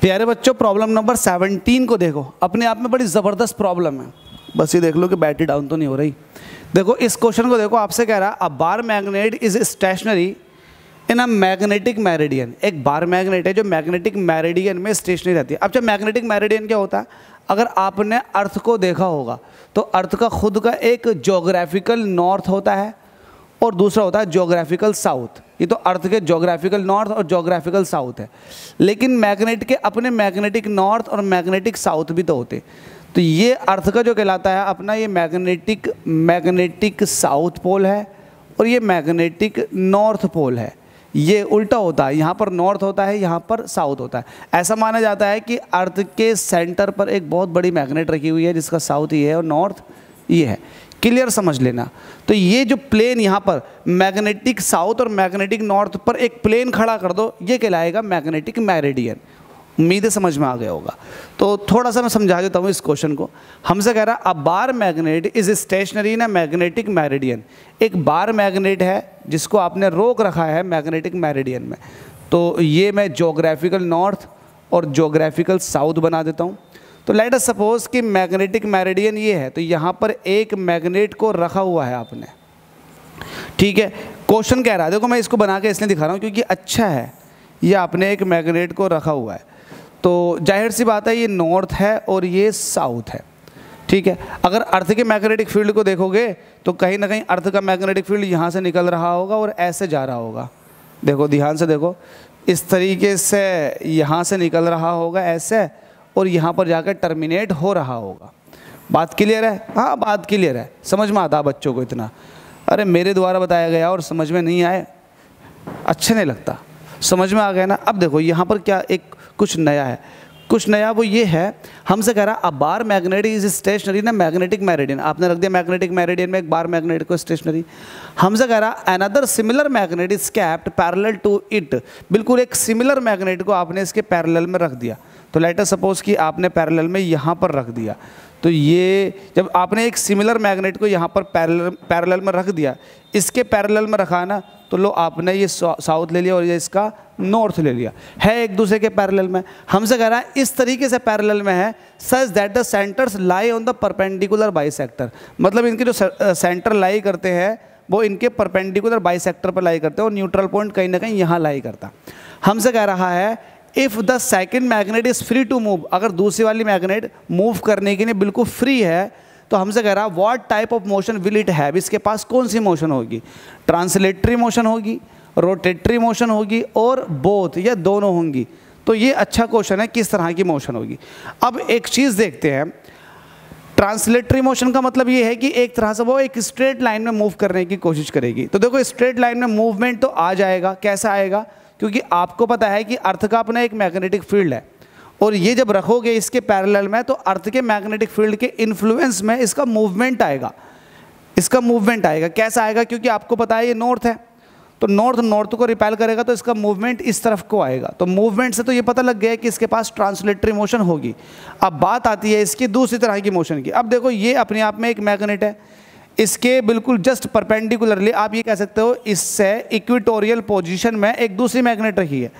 प्यारे बच्चों problem number 17 को देखो, अपने आप में बड़ी ज़बरदस्त प्रॉब्लम है। बस ये देख लो कि बैटरी डाउन तो नहीं हो रही। देखो इस क्वेश्चन को देखो, आपसे कह रहा है a bar magnet is stationary in a magnetic meridian. एक बार मैग्नेट है जो मैग्नेटिक मेरिडियन में स्टेशनरी रहती है। अब जब मैग्नेटिक मेरिडियन क्या होता है, अगर आपने अर्थ को देखा होगा तो अर्थ का खुद का एक ज्योग्राफिकल नॉर्थ होता है और दूसरा होता है ज्योग्राफिकल साउथ। ये तो अर्थ के ज्योग्राफिकल नॉर्थ और ज्योग्राफिकल साउथ है, लेकिन मैग्नेट के अपने मैग्नेटिक नॉर्थ और मैग्नेटिक साउथ भी तो होते। तो ये अर्थ का जो कहलाता है अपना, ये मैग्नेटिक साउथ पोल है और ये मैग्नेटिक नॉर्थ पोल है। ये उल्टा होता है, यहाँ पर नॉर्थ होता है, यहाँ पर साउथ होता है। ऐसा माना जाता है कि अर्थ के सेंटर पर एक बहुत बड़ी मैग्नेट रखी हुई है जिसका साउथ ये है और नॉर्थ ये है। क्लियर समझ लेना। तो ये जो प्लेन यहाँ पर मैग्नेटिक साउथ और मैग्नेटिक नॉर्थ पर एक प्लेन खड़ा कर दो, ये कहलाएगा मैग्नेटिक मेरिडियन। उम्मीद है समझ में आ गया होगा। तो थोड़ा सा मैं समझा देता हूँ इस क्वेश्चन को। हमसे कह रहा है a bar magnet is stationary in a magnetic meridian. एक बार मैग्नेट है जिसको आपने रोक रखा है मैग्नेटिक मेरिडियन में। तो ये मैं ज्योग्राफिकल नॉर्थ और ज्योग्राफिकल साउथ बना देता हूँ। तो लेट अस सपोज कि मैग्नेटिक मेरिडियन ये है, तो यहाँ पर एक मैग्नेट को रखा हुआ है आपने, ठीक है। क्वेश्चन कह रहा है, देखो मैं इसको बना के इसलिए दिखा रहा हूँ क्योंकि अच्छा है, ये आपने एक मैग्नेट को रखा हुआ है। तो जाहिर सी बात है ये नॉर्थ है और ये साउथ है, ठीक है। अगर अर्थ के मैग्नेटिक फील्ड को देखोगे तो कहीं ना कहीं अर्थ का मैग्नेटिक फील्ड यहाँ से निकल रहा होगा और ऐसे जा रहा होगा। देखो ध्यान से देखो, इस तरीके से यहाँ से निकल रहा होगा ऐसे और यहाँ पर जाकर टर्मिनेट हो रहा होगा। बात क्लियर है? हाँ बात क्लियर है, समझ में आता है बच्चों को इतना? अरे मेरे द्वारा बताया गया और समझ में नहीं आए, अच्छा नहीं लगता। समझ में आ गया ना? अब देखो यहाँ पर क्या एक कुछ नया है, कुछ नया वो ये है, हमसे कह रहा है a bar magnet is stationary ना मैग्नेटिक मेरिडियन। आपने रख दिया मैग्नेटिक मेरिडियन में एक बार मैग्नेट को स्टेशनरी। हमसे कह रहा है another similar magnet is kept parallel to it. बिल्कुल एक सिमिलर मैग्नेट को आपने इसके पैरेलल में रख दिया। तो लेट अस सपोज कि आपने पैरेलल में यहाँ पर रख दिया। तो ये जब आपने एक सिमिलर मैग्नेट को यहाँ पर पैरेलल में रख दिया, इसके पैरेलल में रखा ना, तो लो आपने ये साउथ ले लिया और ये इसका नॉर्थ ले लिया, है एक दूसरे के पैरेलल में। हमसे कह रहा है इस तरीके से पैरेलल में है such that the centres lie on the perpendicular bisector. मतलब इनके जो सेंटर लाई करते हैं वो इनके परपेंडिकुलर बाइसेक्टर पर लाई करते हैं और न्यूट्रल पॉइंट कहीं ना कहीं यहाँ लाई करता। हमसे कह रहा है if the second magnet is free to move. अगर दूसरी वाली मैग्नेट मूव करने के लिए बिल्कुल फ्री है तो हमसे कह रहा है what type of motion will it have. इसके पास कौन सी मोशन होगी? ट्रांसलेटरी मोशन होगी, रोटेटरी मोशन होगी और बोथ, या दोनों होंगी। तो ये अच्छा क्वेश्चन है, किस तरह की मोशन होगी। अब एक चीज़ देखते हैं, ट्रांसलेटरी मोशन का मतलब ये है कि एक तरह से वो एक स्ट्रेट लाइन में मूव करने की कोशिश करेगी। तो देखो स्ट्रेट लाइन में मूवमेंट तो आ जाएगा। कैसे आएगा? क्योंकि आपको पता है कि अर्थ का अपना एक मैग्नेटिक फील्ड है और ये जब रखोगे इसके पैरेलल में तो अर्थ के मैग्नेटिक फील्ड के इन्फ्लुएंस में इसका मूवमेंट आएगा। इसका मूवमेंट आएगा, कैसा आएगा? क्योंकि आपको पता है ये नॉर्थ है तो नॉर्थ को रिपेल करेगा तो इसका मूवमेंट इस तरफ को आएगा। तो मूवमेंट से तो ये पता लग गया कि इसके पास ट्रांसलेटरी मोशन होगी। अब बात आती है इसकी दूसरी तरह की मोशन की। अब देखो ये अपने आप में एक मैग्नेट है, इसके बिल्कुल जस्ट परपेंडिकुलरली आप ये कह सकते हो इससे इक्विटोरियल पोजीशन में एक दूसरी मैग्नेट रखी है।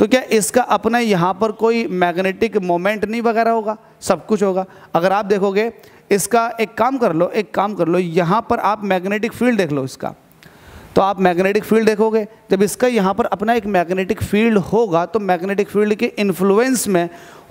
तो क्या इसका अपना यहाँ पर कोई मैग्नेटिक मोमेंट नहीं वगैरह होगा? सब कुछ होगा। अगर आप देखोगे इसका एक काम कर लो, यहाँ पर आप मैग्नेटिक फील्ड देख लो इसका। तो आप मैग्नेटिक फील्ड देखोगे, जब इसका यहाँ पर अपना एक मैग्नेटिक फील्ड होगा तो मैग्नेटिक फील्ड के इन्फ्लुएंस में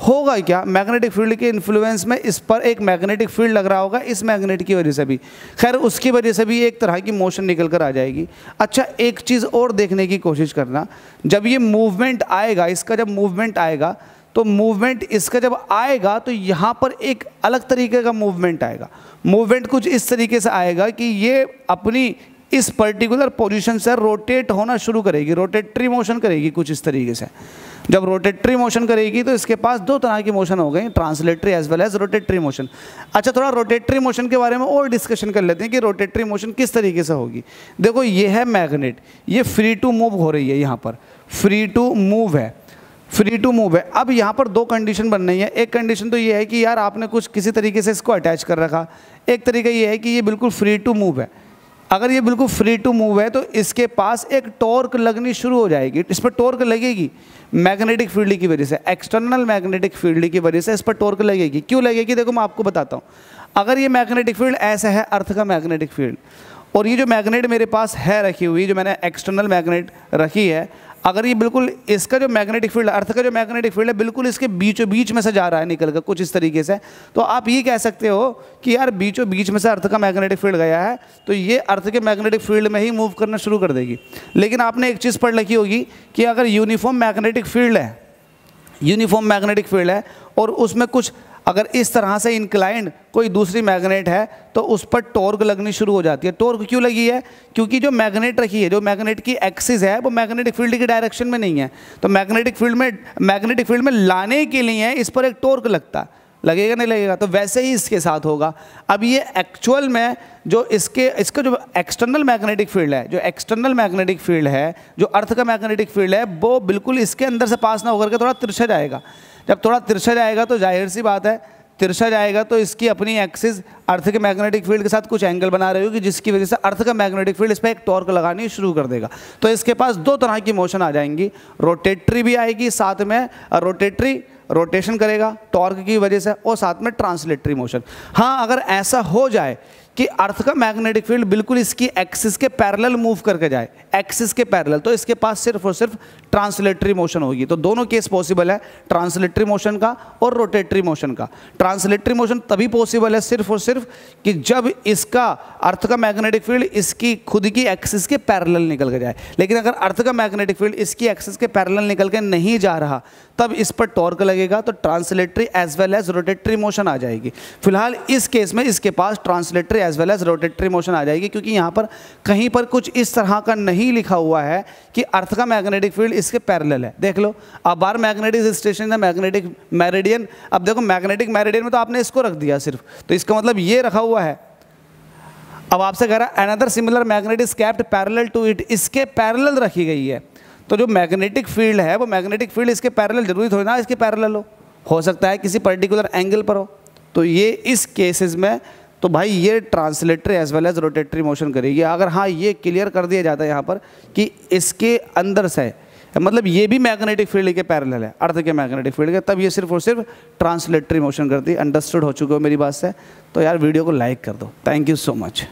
होगा क्या? मैग्नेटिक फील्ड के इन्फ्लुएंस में इस पर एक मैग्नेटिक फील्ड लग रहा होगा, इस मैग्नेट की वजह से भी। खैर उसकी वजह से भी एक तरह की मोशन निकल कर आ जाएगी। अच्छा एक चीज़ और देखने की कोशिश करना, जब ये मूवमेंट आएगा, इसका जब मूवमेंट आएगा तो मूवमेंट इसका जब आएगा तो यहाँ पर एक अलग तरीके का मूवमेंट आएगा। मूवमेंट कुछ इस तरीके से आएगा कि ये अपनी इस पर्टिकुलर पोजीशन से रोटेट होना शुरू करेगी, रोटेटरी मोशन करेगी कुछ इस तरीके से। जब रोटेटरी मोशन करेगी तो इसके पास दो तरह की मोशन हो गई, translatory as well as rotatory motion. अच्छा थोड़ा रोटेटरी मोशन के बारे में और डिस्कशन कर लेते हैं कि रोटेटरी मोशन किस तरीके से होगी। देखो ये है मैग्नेट, ये फ्री टू मूव हो रही है, यहाँ पर फ्री टू मूव है। अब यहाँ पर दो कंडीशन बन रही है। एक कंडीशन तो ये है कि यार आपने कुछ किसी तरीके से इसको अटैच कर रखा। एक तरीका ये है कि ये बिल्कुल फ्री टू मूव है। अगर ये बिल्कुल फ्री टू मूव है तो इसके पास एक टॉर्क लगनी शुरू हो जाएगी, इस पर टॉर्क लगेगी। मैग्नेटिक फील्ड की वजह से, एक्सटर्नल मैग्नेटिक फील्ड की वजह से इस पर टॉर्क लगेगी। क्यों लगेगी? देखो मैं आपको बताता हूँ। अगर ये मैग्नेटिक फील्ड ऐसा है अर्थ का मैग्नेटिक फील्ड, और ये जो मैग्नेट मेरे पास है रखी हुई, जो मैंने एक्सटर्नल मैग्नेट रखी है, अगर ये बिल्कुल इसका जो मैग्नेटिक फील्ड, अर्थ का जो मैग्नेटिक फील्ड है, बिल्कुल इसके बीचों बीच में से जा रहा है निकल कर कुछ इस तरीके से, तो आप ये कह सकते हो कि यार बीचों बीच में से अर्थ का मैग्नेटिक फील्ड गया है, तो ये अर्थ के मैग्नेटिक फील्ड में ही मूव करना शुरू कर देगी। लेकिन आपने एक चीज़ पढ़ लिखी होगी कि अगर यूनिफॉर्म मैग्नेटिक फील्ड है, यूनिफॉर्म मैग्नेटिक फील्ड है, और उसमें कुछ अगर इस तरह से इंक्लाइंड कोई दूसरी मैग्नेट है, तो उस पर टॉर्क लगनी शुरू हो जाती है। टॉर्क क्यों लगी है? क्योंकि जो मैग्नेट रखी है, जो मैग्नेट की एक्सिस है, वो मैग्नेटिक फील्ड की डायरेक्शन में नहीं है, तो मैग्नेटिक फील्ड में लाने के लिए इस पर एक टॉर्क लगता है। लगेगा नहीं लगेगा? तो वैसे ही इसके साथ होगा। अब ये एक्चुअल में जो इसका जो एक्सटर्नल मैग्नेटिक फील्ड है, जो एक्सटर्नल मैग्नेटिक फील्ड है, जो अर्थ का मैग्नेटिक फील्ड है, वो बिल्कुल इसके अंदर से पास ना होकर के थोड़ा तिरछा जाएगा। जब थोड़ा तिरछा जाएगा तो जाहिर सी बात है, तिरछा जाएगा तो इसकी अपनी एक्सिस अर्थ के मैग्नेटिक फील्ड के साथ कुछ एंगल बना रही होगी, जिसकी वजह से अर्थ का मैग्नेटिक फील्ड इस पर एक टॉर्क लगानी शुरू कर देगा। तो इसके पास दो तरह की मोशन आ जाएंगी, रोटेटरी भी आएगी साथ में, रोटेटरी रोटेशन करेगा टॉर्क की वजह से, और साथ में ट्रांसलेटरी मोशन। हाँ, अगर ऐसा हो जाए कि अर्थ का मैग्नेटिक फील्ड बिल्कुल इसकी एक्सिस के पैरेलल मूव करके जाए, एक्सिस के पैरेलल, तो इसके पास सिर्फ और सिर्फ ट्रांसलेटरी मोशन होगी। तो दोनों केस पॉसिबल है, ट्रांसलेटरी मोशन का और रोटेटरी मोशन का। ट्रांसलेटरी मोशन तभी पॉसिबल है सिर्फ और सिर्फ कि जब इसका अर्थ का मैग्नेटिक फील्ड इसकी खुद की एक्सिस के पैरेलल निकल के जाए। लेकिन अगर अर्थ का मैग्नेटिक फील्ड इसकी एक्सिस के पैरेलल निकल के नहीं जा रहा, तब इस पर टॉर्क लगेगा, तो translatory as well as rotatory motion आ जाएगी। फिलहाल इस केस में इसके पास translatory as well as rotatory motion आ जाएगी, क्योंकि यहाँ पर कहीं पर कुछ इस तरह का नहीं लिखा हुआ है कि अर्थ का मैग्नेटिक फील्ड इसके पैरेलल है। देख लो, अब बार मैग्नेटिक स्टेशन है, मैग्नेटिक मेरिडियन। अब देखो मैग्नेटिक मेरिडियन में तो आपने इसको रख दिया सिर्फ, तो इसका मतलब ये रखा हुआ है। अब आपसे कह रहा है another similar magnet is kept parallel to it, इसके पैरेलल रखी गई है। तो जो मैग्नेटिक फील्ड है, वो मैग्नेटिक फील्ड इसके पैरेलल, जरूरी थोड़ी ना इसके पैरेलल हो सकता है किसी पर्टिकुलर एंगल पर हो। तो ये इस केसेस में तो भाई ये translatory as well as rotatory motion करेगी। अगर हाँ ये क्लियर कर दिया जाता है यहाँ पर कि इसके अंदर से, मतलब ये भी मैग्नेटिक फील्ड के पैरेलल है अर्थ के मैग्नेटिक फील्ड के, तब ये सिर्फ और सिर्फ ट्रांसलेटरी मोशन करती है। अंडरस्टूड हो चुके हो मेरी बात से? तो यार वीडियो को लाइक कर दो। Thank you so much.